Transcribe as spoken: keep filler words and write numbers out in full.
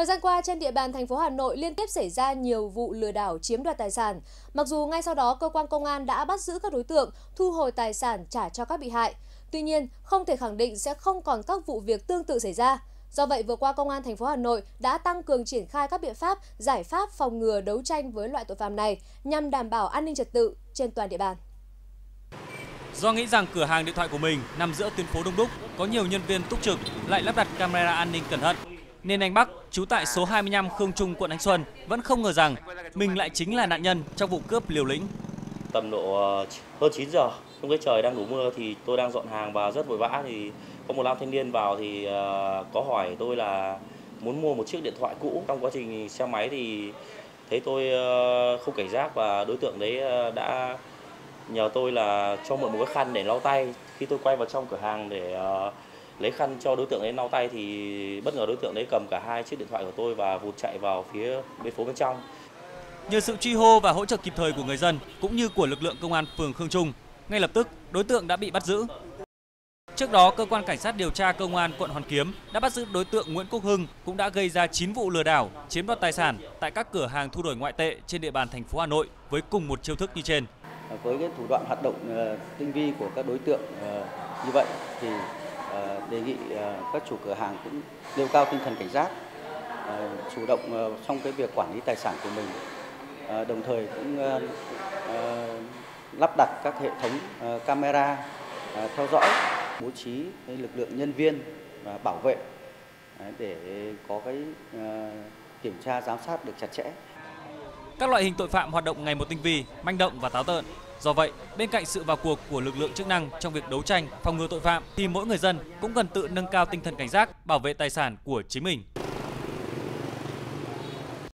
Thời gian qua, trên địa bàn thành phố Hà Nội liên tiếp xảy ra nhiều vụ lừa đảo chiếm đoạt tài sản. Mặc dù ngay sau đó, cơ quan công an đã bắt giữ các đối tượng, thu hồi tài sản trả cho các bị hại. Tuy nhiên, không thể khẳng định sẽ không còn các vụ việc tương tự xảy ra. Do vậy, vừa qua, Công an thành phố Hà Nội đã tăng cường triển khai các biện pháp, giải pháp phòng ngừa đấu tranh với loại tội phạm này nhằm đảm bảo an ninh trật tự trên toàn địa bàn. Do nghĩ rằng cửa hàng điện thoại của mình nằm giữa tuyến phố đông đúc, có nhiều nhân viên túc trực lại lắp đặt camera an ninh cẩn thận, nên anh Bắc, trú tại số hai mươi lăm Khương Trung, quận Anh Xuân, vẫn không ngờ rằng mình lại chính là nạn nhân trong vụ cướp liều lĩnh. Tầm độ hơn chín giờ, trong cái trời đang đổ mưa thì tôi đang dọn hàng và rất vội vã, thì có một nam thanh niên vào thì có hỏi tôi là muốn mua một chiếc điện thoại cũ. Trong quá trình xe máy thì thấy tôi không cảnh giác và đối tượng đấy đã nhờ tôi là cho mượn một cái khăn để lau tay. Khi tôi quay vào trong cửa hàng để lấy khăn cho đối tượng ấy lau tay thì bất ngờ đối tượng đấy cầm cả hai chiếc điện thoại của tôi và vụt chạy vào phía bên phố bên trong. Nhờ sự truy hô và hỗ trợ kịp thời của người dân cũng như của lực lượng công an phường Khương Trung, ngay lập tức đối tượng đã bị bắt giữ. Trước đó, cơ quan cảnh sát điều tra công an quận Hoàn Kiếm đã bắt giữ đối tượng Nguyễn Quốc Hưng, cũng đã gây ra chín vụ lừa đảo, chiếm đoạt tài sản tại các cửa hàng thu đổi ngoại tệ trên địa bàn thành phố Hà Nội với cùng một chiêu thức như trên. Với cái thủ đoạn hoạt động tinh vi của các đối tượng như vậy thì đề nghị các chủ cửa hàng cũng nêu cao tinh thần cảnh giác, chủ động trong cái việc quản lý tài sản của mình, đồng thời cũng lắp đặt các hệ thống camera theo dõi, bố trí lực lượng nhân viên và bảo vệ để có cái kiểm tra giám sát được chặt chẽ. Các loại hình tội phạm hoạt động ngày một tinh vi, manh động và táo tợn. Do vậy, bên cạnh sự vào cuộc của lực lượng chức năng trong việc đấu tranh, phòng ngừa tội phạm thì mỗi người dân cũng cần tự nâng cao tinh thần cảnh giác, bảo vệ tài sản của chính mình.